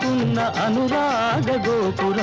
అనురాగ గోపురం